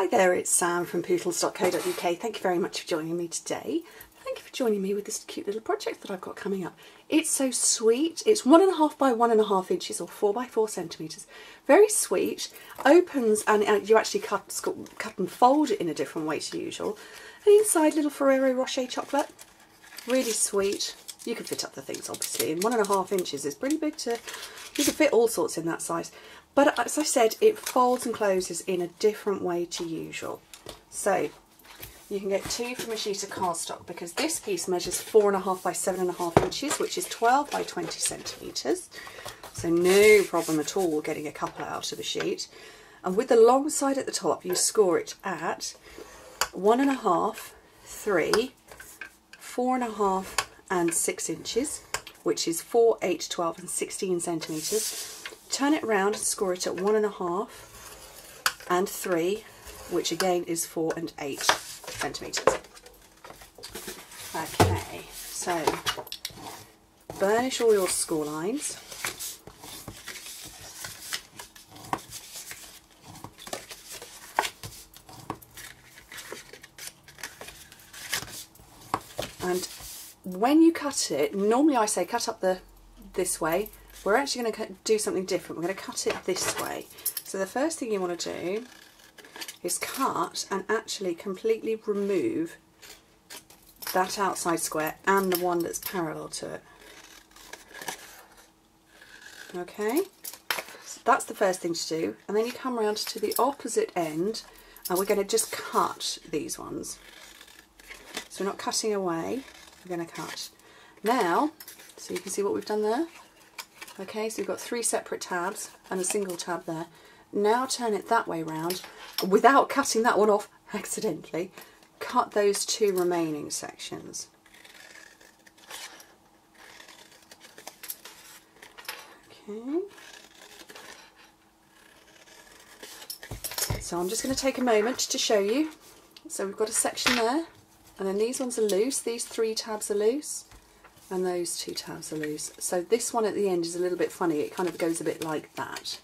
Hi there, it's Sam from Pootles.co.uk. Thank you very much for joining me today. Thank you for joining me with this cute little project that I've got coming up. It's so sweet. It's 1.5 by 1.5 inches or 4 by 4 centimetres. Very sweet. Opens and you actually cut and fold it in a different way to usual. And inside, little Ferrero Rocher chocolate. Really sweet. You can fit up the things obviously, and 1.5 inches is pretty big to, you can fit all sorts in that size. But as I said, it folds and closes in a different way to usual. So you can get two from a sheet of cardstock because this piece measures 4.5 by 7.5 inches, which is 12 by 20 centimetres. So no problem at all getting a couple out of a sheet. And with the long side at the top, you score it at 1.5, 3, 4.5 and 6 inches, which is 4, 8, 12 and 16 centimetres. Turn it round and score it at 1.5 and 3, which again is 4 and 8 centimetres. Okay, so burnish all your score lines. And when you cut it, normally I say cut up this way. We're actually going to do something different. We're going to cut it this way. So the first thing you want to do is cut and actually completely remove that outside square and the one that's parallel to it. Okay, so that's the first thing to do. And then you come around to the opposite end and we're going to just cut these ones. So we're not cutting away, we're going to cut. Now, so you can see what we've done there. Okay, so you've got 3 separate tabs and a single tab there. Now turn it that way round, without cutting that one off accidentally, cut those 2 remaining sections. Okay. So I'm just going to take a moment to show you. So we've got a section there, and then these ones are loose, these 3 tabs are loose. And those 2 tabs are loose. So this one at the end is a little bit funny. It kind of goes a bit like that,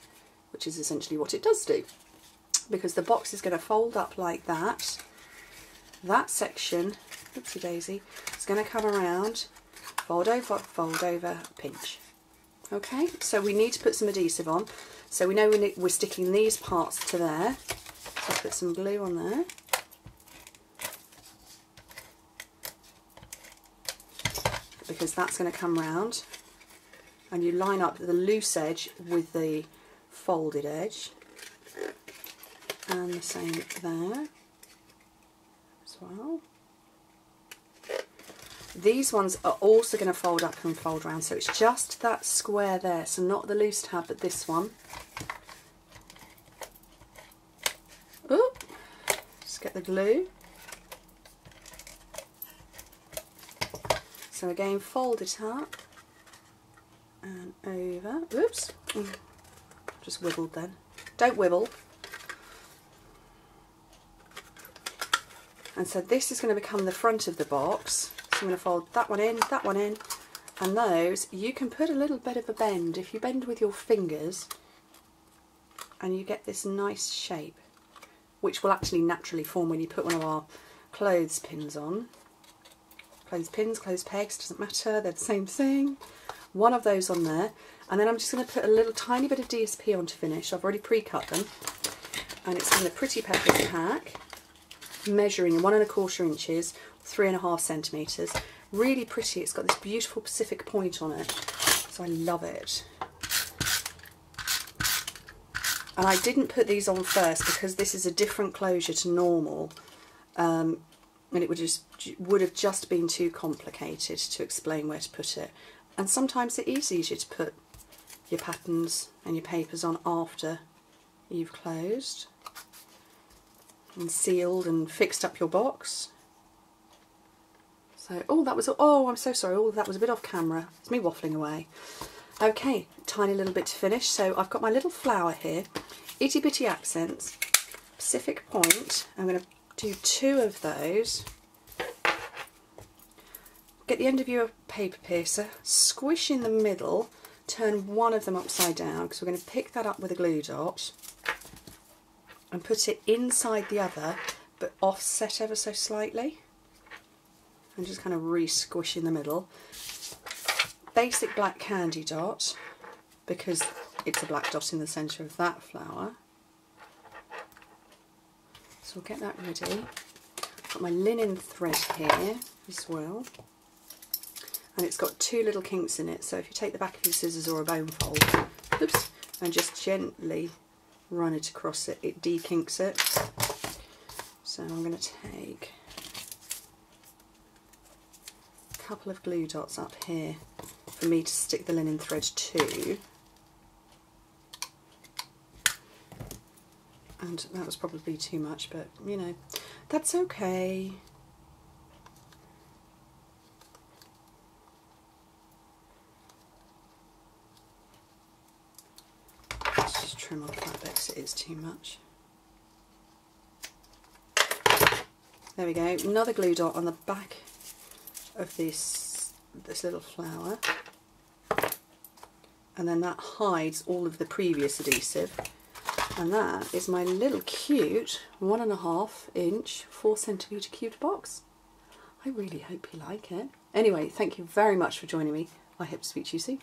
which is essentially what it does do, because the box is going to fold up like that. That section, oopsie daisy, is going to come around, fold over, pinch. Okay, so we need to put some adhesive on. So we know we're sticking these parts to there. So I'll put some glue on there. Because that's going to come round, and you line up the loose edge with the folded edge, and the same there as well. These ones are also going to fold up and fold round, so it's just that square there, so not the loose tab but this one. Oop, just get the glue. So again, fold it up and over. Oops, just wibbled then. Don't wibble. And so this is going to become the front of the box. So I'm going to fold that one in, and those, you can put a little bit of a bend. If you bend with your fingers, and you get this nice shape, which will actually naturally form when you put one of our clothespins on. Clothespins, clothes pegs, doesn't matter, they're the same thing. One of those on there, and then I'm just going to put a little tiny bit of DSP on to finish. I've already pre-cut them, and it's in the Pretty Peppers' pack, measuring 1.25 inches, 3.5 centimetres. Really pretty, it's got this beautiful Pacific Point on it, so I love it. And I didn't put these on first because this is a different closure to normal. And it would have just been too complicated to explain where to put it. And sometimes it is easier to put your patterns and your papers on after you've closed and sealed and fixed up your box. So, oh, that was, oh, I'm so sorry, oh, that was a bit off camera. It's me waffling away. Okay, tiny little bit to finish. So I've got my little flower here, Itty Bitty Accents, Pacific Point. I'm going to do 2 of those, get the end of your paper piercer, squish in the middle, turn one of them upside down because we're going to pick that up with a glue dot, and put it inside the other but offset ever so slightly. I'm just kind of re-squish in the middle. Basic black candy dot, because it's a black dot in the centre of that flower. So we'll get that ready. Got my linen thread here as well, and it's got two little kinks in it, so if you take the back of your scissors or a bone fold, oops, and just gently run it across it, it de-kinks it. So I'm going to take a couple of glue dots up here for me to stick the linen thread to, and that was probably too much, but you know, that's okay. Let's just trim off that bit because it is too much. There we go, another glue dot on the back of this little flower, and then that hides all of the previous adhesive. And that is my little cute 1.5 inch 4 centimetre cubed box. I really hope you like it. Anyway, thank you very much for joining me. I hope to speak to you soon.